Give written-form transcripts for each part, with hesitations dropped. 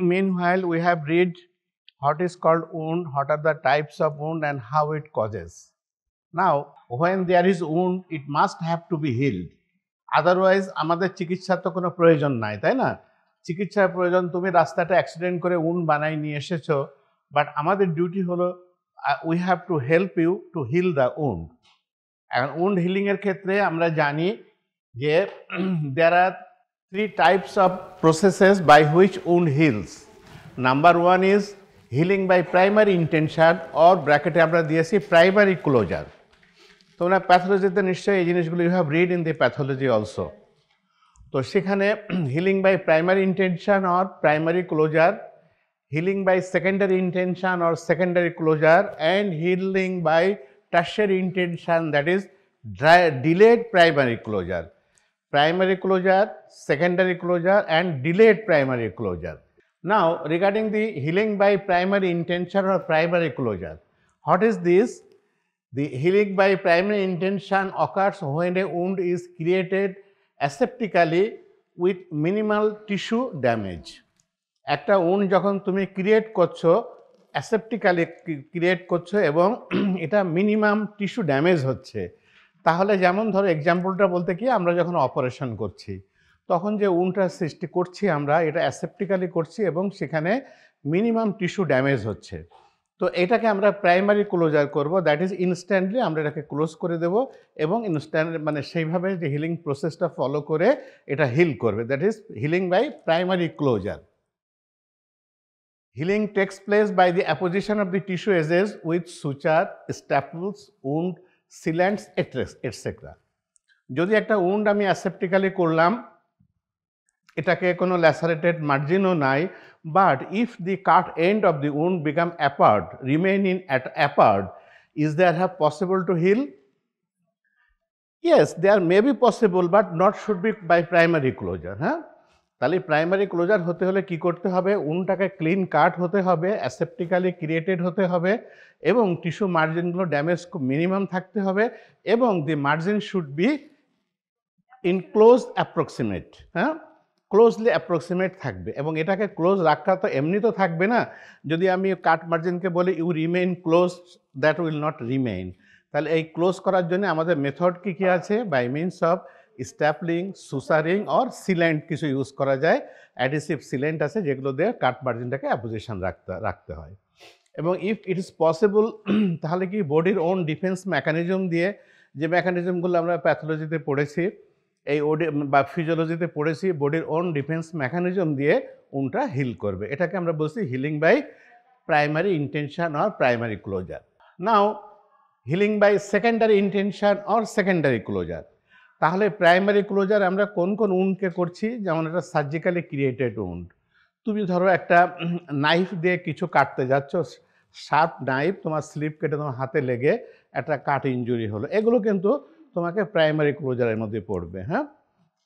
Meanwhile, we have read what is called wound, what are the types of wound and how it causes. Now, when there is wound, it must have to be healed. Otherwise, আমাদের চিকিৎসার তো কোনো প্রয়োজন নাই, তাই না? চিকিৎসার প্রয়োজন, তুমি রাস্তাটা অ্যাক্সিডেন্ট করে wound বানাই নিয়ে এসেছো, but আমাদের ডিউটি হলো we have to help you to heal the wound. And wound healing এর ক্ষেত্রে আমরা জানি যে there are three types of processes by which wound heals. Number one is healing by primary intention or ব্র্যাকেটে আমরা দিয়েছি primary closure. তোমরা প্যাথোলজিতে নিশ্চয়ই এই জিনিসগুলো you have read in the pathology also. তো সেখানে healing by primary intention or primary closure, healing by secondary intention or secondary closure, and healing by tertiary intention that is delayed primary closure. Primary closure, secondary closure and delayed primary closure. Now regarding the healing by primary intention or primary closure, what is this? The healing by primary intention occurs when a wound is created aseptically with minimal tissue damage. Ekta wound jokhon tumi create korcho, aseptically create korcho ebong eta minimum tissue damage hocche. Tahole jemon dhoro example ta bolte ki amra jokhon operation korchi, tokhon je wound ta srishti korchi amra eta aseptically korchi ebong shekhane minimum tissue damage hocche. তো এটাকে আমরা primary closure করব, that is instantly আমরা এটাকে close করে দেব এবং instant মানে সেইভাবে যে হিলিং প্রসেসটা ফলো করে এটা হিল করবে, that is healing by primary closure. Healing takes place by the apposition of the tissue edges with suture, staples, wound, sealants etcetera. যদি একটা উন্ড আমি অ্যাসেপ্টিক্যালি করলাম, এটাকে কোনো ল্যাসারেটেড মার্জিনও নাই, but if the cut end of the wound become apart, remain apart, is there possible to heal? Yes, there may be possible, but not should be by primary closure. হ্যাঁ, তাহলে primary closure হতে হলে কি করতে হবে? উনটাকে clean কাট হতে হবে, অ্যাসেপ্টিক্যালি created হতে হবে এবং টিস্যু মার্জিনগুলো ড্যামেজ মিনিমাম থাকতে হবে এবং the margin should be in close approximate. হ্যাঁ, ক্লোজলি অ্যাপ্রক্সিমেট থাকবে এবং এটাকে ক্লোজ রাখা তো এমনি তো থাকবে না। যদি আমি কাট মার্জিনকে বলি you remain close, that will not remain. তাহলে এই ক্লোজ করার জন্য আমাদের মেথড কী কী আছে? By means of stapling, suturing or sealant কিছু ইউজ করা যায়, অ্যাডিসিভ সিল্যান্ট আছে যেগুলো দিয়ে কাট মার্জিনটাকে অ্যাপোজিশন রাখতে হয়। এবং ইফ ইট ইজ পসিবল, তাহলে কি বডির ওন ডিফেন্স মেকানিজম দিয়ে, যে মেকানিজমগুলো আমরা প্যাথোলজিতে পড়েছি এই ওডি বা ফিজিওলজিতে পড়েছি, বডির ওন ডিফেন্স মেকানিজম দিয়ে উনটা হিল করবে। এটাকে আমরা বলছি healing by primary intention or primary closure. Now healing by secondary intention or secondary closure. তাহলে প্রাইমারি ক্লোজার আমরা কোন কোন উনকে করছি? যেমন একটা সার্জিক্যালি ক্রিয়েটেড উন্ড, তুমি ধরো একটা নাইফ দিয়ে কিছু কাটতে যাচ্ছ, শার্প নাইফ তোমার স্লিপ কেটে তোমার হাতে লেগে একটা কাট ইঞ্জুরি হলো, এগুলো কিন্তু তোমাকে প্রাইমারি ক্লোজারের মধ্যে পড়বে। হ্যাঁ,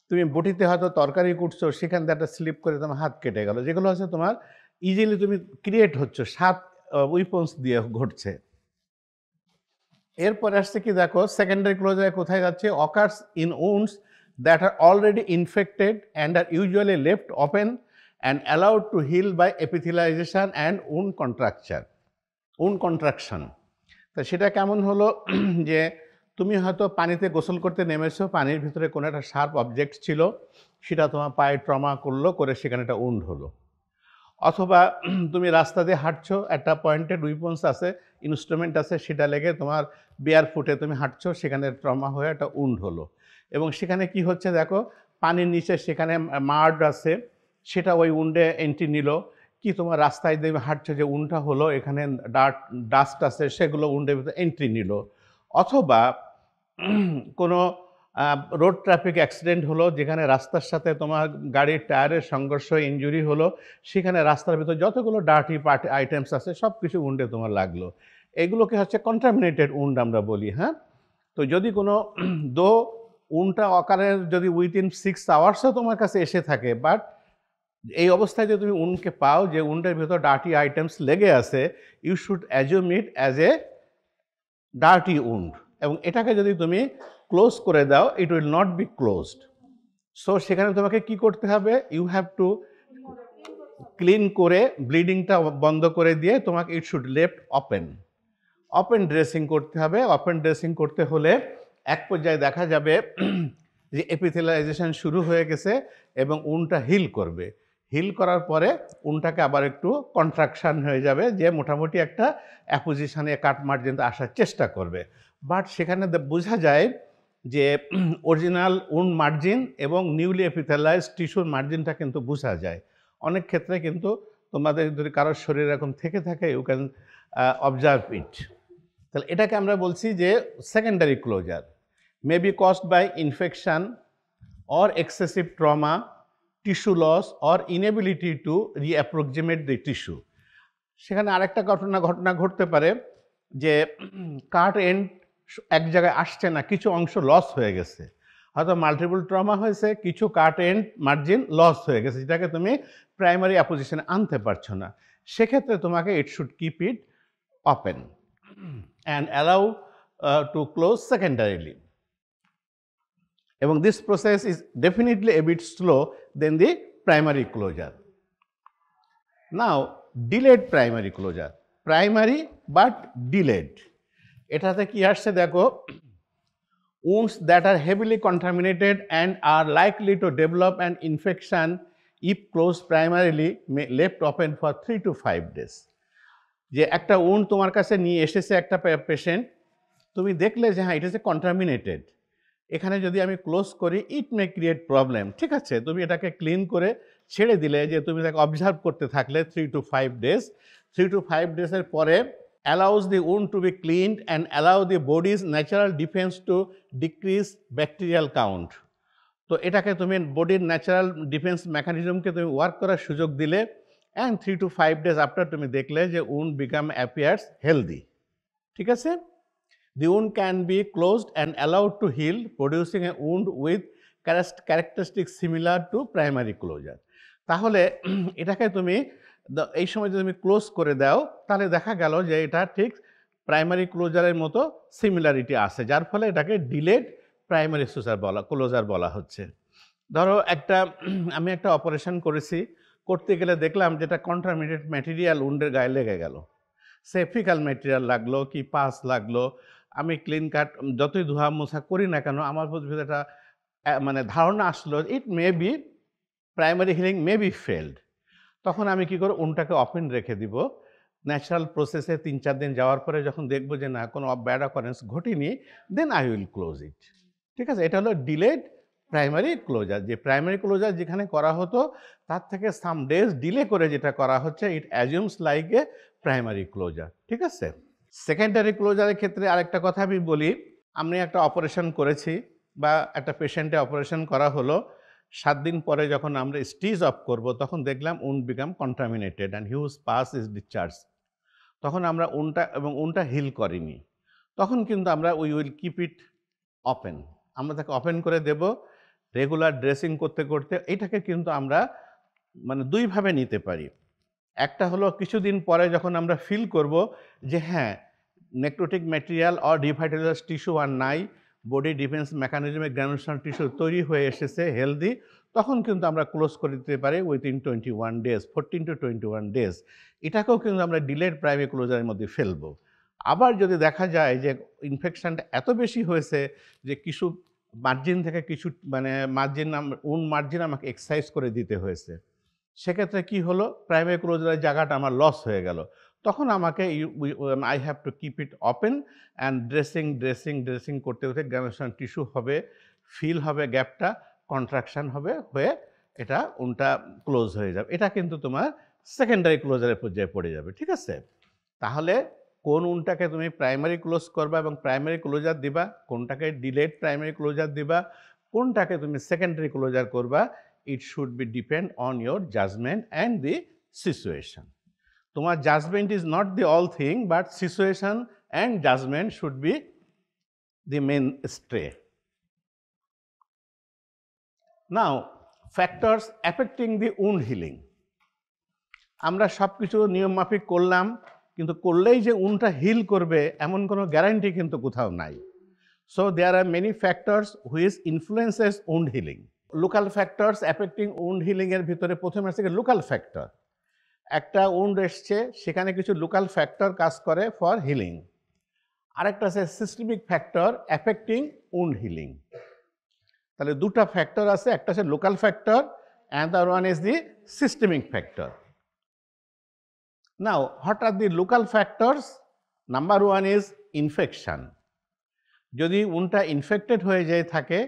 তুমি বটিতে হয়তো তরকারি কুটছো, সেখান থেকে একটা স্লিপ করে তোমার হাত কেটে গেল, যেগুলো হচ্ছে তোমার ইজিলি তুমি ক্রিয়েট হচ্ছে, সাত উইপন্স দিয়ে ঘটছে। এরপরে আসছে কি দেখো, সেকেন্ডারি ক্লোজারে কোথায় যাচ্ছে? Occurs in wounds that are already infected and are usually left open and allowed to heal by epithelialization and wound contraction. তো সেটা কেমন হলো? যে তুমি হয়তো পানিতে গোসল করতে নেমেছো, পানির ভিতরে কোনো একটা শার্প অবজেক্ট ছিল, সেটা তোমার পায়ে ট্রমা করলো, করে সেখানে একটা উন্ড হলো। অথবা তুমি রাস্তা দিয়ে হাঁটছো, একটা পয়েন্টেড উইপন্স আছে, ইনস্ট্রুমেন্ট আছে, সেটা লেগে তোমার বেয়ার ফুটে তুমি হাঁটছো, সেখানে ট্রমা হয়ে একটা উন্ড হলো। এবং সেখানে কি হচ্ছে দেখো, পানির নিচে সেখানে মার্ড আছে, সেটা ওই উন্ডে এন্ট্রি নিল। কি তোমার রাস্তায় দিয়ে হাঁটছো, যে উন্ডটা হলো এখানে ডাস্ট আছে, সেগুলো উন্ডের ভিতরে এন্ট্রি নিল। অথবা কোনো রোড ট্রাফিক অ্যাক্সিডেন্ট হলো, যেখানে রাস্তার সাথে তোমার গাড়ির টায়ারের সংঘর্ষ, ইঞ্জুরি হলো, সেখানে রাস্তার ভিতর যতগুলো ডার্টি পার্ট আইটেমস আছে সব কিছু উন্ডে তোমার লাগলো। এগুলোকে হচ্ছে কন্টামিনেটেড উন্ড আমরা বলি। হ্যাঁ, তো যদি কোনো উন্ডটা অকারের যদি উইদিন 6 আওয়ার্সও তোমার কাছে এসে থাকে, বাট এই অবস্থায় যদি তুমি উন্ডকে পাও যে উন্ডের ভিতর ডার্টি আইটেমস লেগে আছে, you should assume it as a dirty wound এবং এটাকে যদি তুমি ক্লোজ করে দাও, it will not be closed. So সেখানে তোমাকে কি করতে হবে? ইউ হ্যাভ টু ক্লিন করে ব্লিডিংটা বন্ধ করে দিয়ে তোমাকে it should left open open dressing করতে হবে। ওপেন ড্রেসিং করতে হলে এক পর্যায়ে দেখা যাবে যে এপিথেলাইজেশন শুরু হয়ে গেছে এবং উনটা হিল করবে। হিল করার পরে উনটাকে আবার একটু কন্ট্রাকশান হয়ে যাবে, যে মোটামুটি একটা অ্যাপোজিশানে কাট মার্জিন আসার চেষ্টা করবে। বাট সেখানে বোঝা যায় যে অরিজিনাল উন মার্জিন এবং নিউলি এপিথেলাইজড টিস্যুর মার্জিনটা কিন্তু বোঝা যায়। অনেক ক্ষেত্রে কিন্তু তোমাদের যদি কারোর শরীর এরকম থেকে থাকে ইউ ক্যান অবজার্ভ ইট। তাহলে এটাকে আমরা বলছি যে secondary closure may be caused by infection or excessive trauma, tissue loss or inability to reapproximate the tissue. সেখানে আরেকটা ঘটনা ঘটতে পারে যে কাট এন্ড এক জায়গায় আসছে না, কিছু অংশ লস হয়ে গেছে, হয়তো মাল্টিপল ট্রমা হয়েছে, কিছু কাট এন্ড মার্জিন লস হয়ে গেছে যেটাকে তুমি প্রাইমারি অ্যাপোজিশনে আনতে পারছো না। সেক্ষেত্রে তোমাকে it should keep it open and allow to close secondarily. এবং this process is definitely a bit slow than the primary closure. Now delayed primary closure, primary but delayed. এটাতে কি আসছে দেখো, wounds that are heavily contaminated and are likely to develop an infection if closed primarily may left open for 3 to 5 days. যে একটা wound তোমার কাছে নিয়ে এসেছে একটা পেশেন্ট, তুমি দেখলে যে হ্যাঁ ইট ইজ কন্টামিনেটেড, এখানে যদি আমি ক্লোজ করি ইট মে ক্রিয়েট প্রবলেম। ঠিক আছে, তুমি এটাকে ক্লিন করে ছেড়ে দিলে, যে তুমি তাকে অবজার্ভ করতে থাকলে 3 to 5 days, 3 to 5 days-এর পরে allows the wound to be cleaned and allow the body's natural defense to decrease bacterial count. তো এটাকে তুমি বডির ন্যাচারাল ডিফেন্স মেকানিজমকে তুমি ওয়ার্ক করার সুযোগ দিলে অ্যান্ড 3 to 5 days আফটার তুমি দেখলে যে wound become appears healthy. ঠিক আছে, the wound can be closed and allowed to heal, producing a wound with characteristics similar to primary closure. তাহলে এটাকে তুমি এই সময় যদি তুমি ক্লোজ করে দাও তাহলে দেখা গেল যে এটা ঠিক প্রাইমারি ক্লোজারের মতো সিমিলারিটি আছে, যার ফলে এটাকে ডিলেড প্রাইমারি ক্লোজার বলা হচ্ছে। ধরো আমি একটা অপারেশন করেছি, করতে গেলে দেখলাম যেটা কন্টামিনেটেড ম্যাটেরিয়াল উন্ডের গায়ে লেগে গেল, সে ফিকাল ম্যাটেরিয়াল লাগলো কি পাস লাগলো, আমি ক্লিন কাট যতই ধোয়া মোছা করি না কেন আমার ভিতরে একটা মানে ধারণা আসলো it may be primary healing may be failed. তখন আমি কি করব, ওনটাকে ওপেন রেখে দিব। ন্যাচারাল প্রসেসে 3-4 দিন যাওয়ার পরে যখন দেখবো যে না কোনো ব্যাড অকারেন্স ঘটেনি, then I will close it. ঠিক আছে, এটা হলো ডিলেড প্রাইমারি ক্লোজার। যে প্রাইমারি ক্লোজার যেখানে করা হতো তার থেকে সাম ডেজ ডিলে করে যেটা করা হচ্ছে it assumes like a primary closure. ঠিক আছে, সেকেন্ডারি ক্লোজারের ক্ষেত্রে আরেকটা কথা আমি বলি, আমি একটা অপারেশন করেছি বা একটা পেশেন্টে অপারেশন করা হলো, 7 দিন পরে যখন আমরা স্টিচ অফ করব তখন দেখলাম wound become contaminated and huge pus is discharged. তখন আমরা woundটা হিল করিনি, তখন কিন্তু আমরা we will keep it open, আমরা তাকে ওপেন করে দেব। রেগুলার ড্রেসিং করতে করতে এটাকে কিন্তু আমরা মানে দুইভাবে নিতে পারি। একটা হলো কিছুদিন পরে যখন আমরা ফিল করব যে হ্যাঁ necrotic material or devitalize tissue আর নাই, বডি ডিফেন্স মেকানিজমে গ্র্যানুলার টিস্যু তৈরি হয়ে এসেছে হেলদি, তখন কিন্তু আমরা ক্লোজ করে দিতে পারি উইদিন 21 days, 14 to 21 days। এটাকেও কিন্তু আমরা ডিলেড প্রাইমারি ক্লোজারের মধ্যে ফেলবো। আবার যদি দেখা যায় যে ইনফেকশানটা এত বেশি হয়েছে যে কিছু মার্জিন থেকে কিছু মানে মার্জিন উন মার্জিন আমাকে এক্সারসাইজ করে দিতে হয়েছে, সেক্ষেত্রে কি হলো প্রাইমারি ক্লোজারের জায়গাটা আমার লস হয়ে গেল, তখন আমাকে I have to keep it open and dressing করতে করতে গ্র্যানুলার টিস্যু হবে, ফিল হবে গ্যাপটা, কন্ট্রাকশান হবে, হয়ে এটা উনটা ক্লোজ হয়ে যাবে। এটা কিন্তু তোমার সেকেন্ডারি ক্লোজারের পর্যায়ে পড়ে যাবে। ঠিক আছে, তাহলে কোন উনটাকে তুমি প্রাইমারি ক্লোজ করবা এবং প্রাইমারি ক্লোজার দিবা, কোনটাকে ডিলেড প্রাইমারি ক্লোজার দিবা, কোনটাকে তুমি সেকেন্ডারি ক্লোজার করবা, it should be depend on your judgment and the situation. Tomar judgment is not the all thing, but situation and judgment should be the mainstay. Now factors affecting the wound healing. Amra sob kichu niyom mafik korlam, kintu korlei je wound ta heal korbe emon kono guarantee kintu kothao nai. So there are many factors which influences wound healing. Local factors affecting wound হিলিংয়ের ভিতরে প্রথমে আছে local factor. একটা wound এসছে সেখানে কিছু local factor কাজ করে ফর হিলিং, আরেকটা আছে systemic factor affecting wound healing. তাহলে দুটা ফ্যাক্টর আছে, একটা আছে local factor and the one is the systemic factor. Now what are the local factors? Number one is infection. যদি উনটা ইনফেক্টেড হয়ে যায় থাকে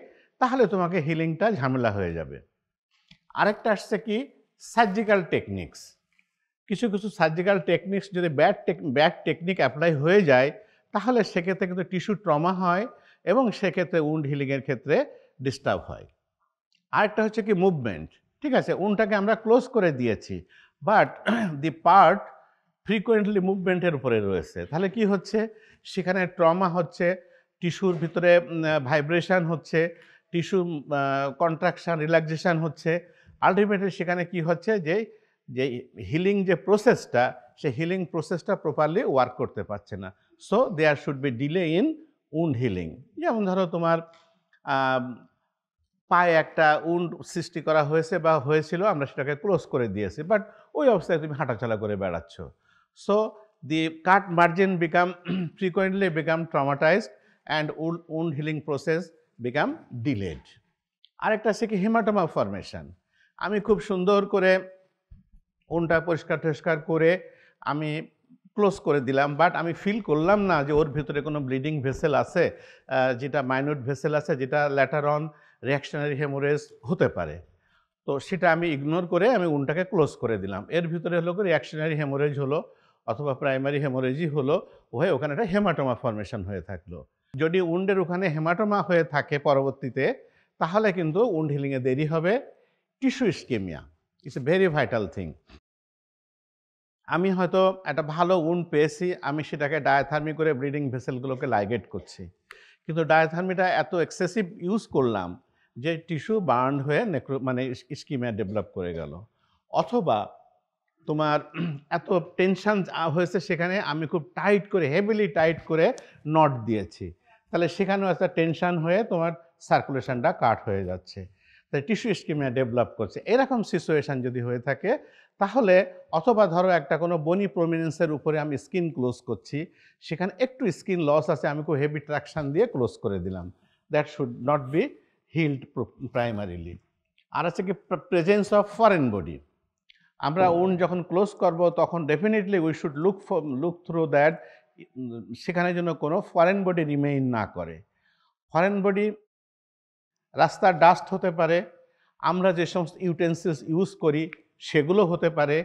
তাহলে তোমাকে হিলিংটা ঝামেলা হয়ে যাবে। আরেকটা আসছে কি সার্জিক্যাল টেকনিক্স। কিছু কিছু সার্জিক্যাল টেকনিক্স যদি ব্যাড টেকনিক অ্যাপ্লাই হয়ে যায় তাহলে সেক্ষেত্রে কিন্তু টিস্যু ট্রমা হয় এবং সেক্ষেত্রে উন্ড হিলিংয়ের ক্ষেত্রে ডিস্টার্ব হয়। আরেকটা হচ্ছে কি মুভমেন্ট। ঠিক আছে, উনটাকে আমরা ক্লোজ করে দিয়েছি বাট দি পার্ট ফ্রিকোয়েন্টলি মুভমেন্টের উপরে রয়েছে, তাহলে কি হচ্ছে সেখানে ট্রমা হচ্ছে, টিস্যুর ভিতরে ভাইব্রেশান হচ্ছে, টিস্যু কন্ট্রাকশান রিল্যাক্সেশান হচ্ছে। আলটিমেটলি সেখানে কি হচ্ছে যে যে হিলিং যে প্রসেসটা সে হিলিং প্রসেসটা প্রপারলি ওয়ার্ক করতে পারছে না। So there should be delay in wound healing. যেমন ধরো তোমার পায়ে একটা উন্ড সৃষ্টি করা হয়েছে বা হয়েছিল, আমরা সেটাকে ক্লোজ করে দিয়েছি বাট ওই অবস্থায় তুমি হাঁটাচলা করে বেড়াচ্ছ। So the cut margin become frequently become traumatised and wound healing process become delayed. আরেকটা আছে কি হেমাটোমা ফর্মেশন। আমি খুব সুন্দর করে উনটা পরিষ্কার টরিষ্কার করে আমি ক্লোজ করে দিলাম বাট আমি ফিল করলাম না যে ওর ভিতরে কোনো ব্লিডিং ভেসেল আছে, যেটা মাইনুট ভেসেল আছে, যেটা ল্যাটার অন রিঅ্যাকশনারি হেমোরেজ হতে পারে। তো সেটা আমি ইগনোর করে আমি উনটাকে ক্লোজ করে দিলাম, এর ভিতরে হলো রিঅ্যাকশনারি হেমোরেজ হলো অথবা প্রাইমারি হেমোরেজই হলো, হয়ে ওখানে একটা হেমাটোমা ফর্মেশন হয়ে থাকলো। যদি উন্ডের ওখানে হেমাটোমা হয়ে থাকে পরবর্তীতে তাহলে কিন্তু উন্ড হিলিংয়ে দেরি হবে। Tissue ischaemia it's a very vital thing. আমি হয়তো একটা ভালো উন্ড পেয়েছি, আমি সেটাকে ডায়াথার্মি করে ব্লিডিং ভেসেলগুলোকে লাইগেট করছি, কিন্তু ডায়াথার্মিটা এত এক্সেসিভ ইউজ করলাম যে টিস্যু বার্ন হয়ে ইস্কেমিয়া ডেভেলপ করে গেল। অথবা তোমার এত টেনশান হয়েছে, সেখানে আমি খুব টাইট করে হেভিলি টাইট করে নট দিয়েছি, তাহলে সেখানেও একটা টেনশান হয়ে তোমার সার্কুলেশনটা কাট হয়ে যাচ্ছে, তাই টিস্যু ইস্কেমিয়া ডেভেলপ করছে। এরকম সিচুয়েশান যদি হয়ে থাকে তাহলে, অথবা ধরো একটা কোনো বনি প্রমিনেন্সের উপরে আমি স্কিন ক্লোজ করছি, সেখানে একটু স্কিন লস আছে, আমি খুব হেভি ট্রাকশান দিয়ে ক্লোজ করে দিলাম, that should not be healed primarily. আর আছে কি প্রেজেন্স অফ ফরেন বডি। আমরা উন্ড যখন ক্লোজ করব তখন definitely we should look through that, সেখানে যেন কোনো ফরেন বডি রিমেইন না করে। ফরেন বডি রাস্তার ডাস্ট হতে পারে, আমরা যে সমস্ত ইউটেন্সিলস ইউজ করি সেগুলো হতে পারে,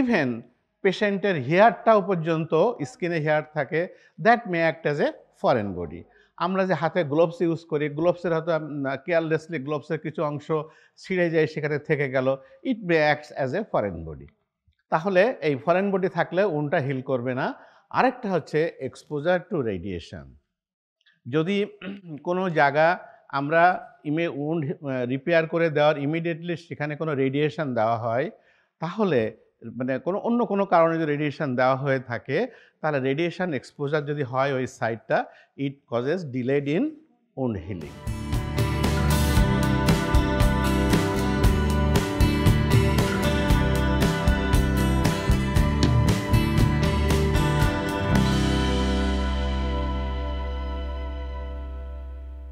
ইভেন পেশেন্টের হেয়ারটাও পর্যন্ত স্কিনে হেয়ার থাকে, that may act as a foreign body. আমরা যে হাতে গ্লোভস ইউজ করি, গ্লোভসের হয়তো কেয়ারলেসলি গ্লোভসের কিছু অংশ ছিঁড়ে যায়, সেখানে থেকে গেল, it may acts as a foreign body. তাহলে এই ফরেন বডি থাকলে উনটা হিল করবে না। আরেকটা হচ্ছে এক্সপোজার টু রেডিয়েশন। যদি কোনো জায়গা আমরা উন্ড রিপেয়ার করে দেওয়ার ইমিডিয়েটলি সেখানে কোনো রেডিয়েশন দেওয়া হয়, তাহলে কোনো কারণে যদি রেডিয়েশন দেওয়া হয়ে থাকে তাহলে রেডিয়েশন এক্সপোজার যদি হয় ওই সাইডটা, it causes delayed in wound healing.